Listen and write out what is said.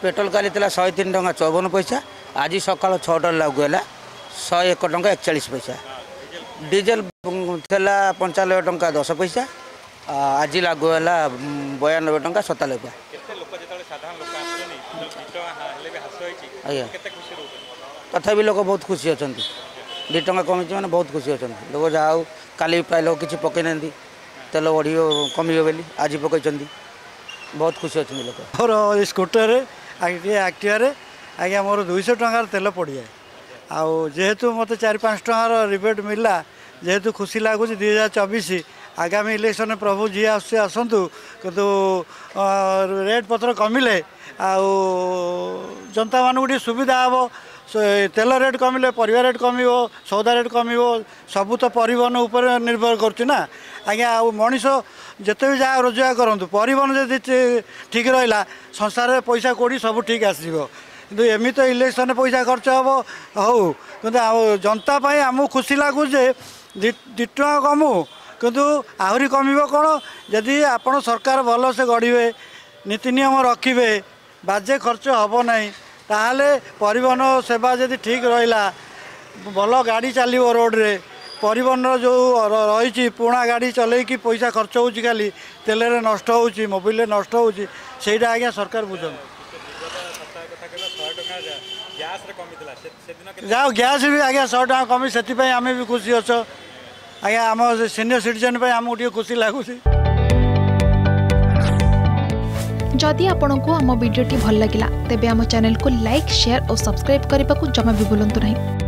Petrol काली 103 टंका 54 पैसा आज सकाल 6 लागू है 101 टंका 41 पैसा डीजेल थेला 95 टंका 10 पैसा आज लागू है 92 टंका 47 पैसा तथा लोग बहुत खुशी अच्छा 2 टंका कमी मैंने बहुत खुशी अच्छा लोग जाओ काली प्राय लोग किसी पकई ना तेल बढ़ी कमी बोली आज पकई बहुत खुशी अच्छा लोग मोर स्कूटर एक्टिव आज्ञा मोर 200 टंकार तेल पड़े आउ जेहेतु मत 4-5 टंकार रिबेट मिला जेहेतु खुशी लगुच 2024 आगामी इलेक्शन प्रभु जी आसतु कितु रेट पत्र कमिले आउ जनता मानक सुविधा हे तेल रेट कमिले परिवार रेट कम सौदा रेट कम सबू तो परिवहन उपर निर्भर करुचना आज्ञा आ मनीष जिते भी जहाँ रोजगार करूँ परिवहन जब ठीक रहा संसार में पैसा कौड़ी सब ठीक आसो कि एमती तो इलेक्शन पैसा खर्च हम हो कि जनतापाई आमको खुशी लगुचे 2 टका कमु कितु आहरी कम कौन जदि आप सरकार भलसे गढ़े नीति नियम रखिए बाजे खर्च हम ना ताहले परिवहन सेवा जदि ठीक रहा भल गाड़ी चलो रोड्रे परिवहन जो रही पुणा गाड़ी चल कि पैसा खर्च हो खाली तेल नष्ट हो मोबिल नष्ट होटा आज्ञा सरकार बुझे जाओ गैस भी आज्ञा 100 टका कमी से आम भी खुशी अच्छे आज्ञा आम सीनियर सिटीजन आमको टे खुशी लगुच। जदि आपंक आम भिडी भल लगा तेब आम चैनल को लाइक शेयर और सब्सक्राइब करने को जमा भी भूलु नहीं।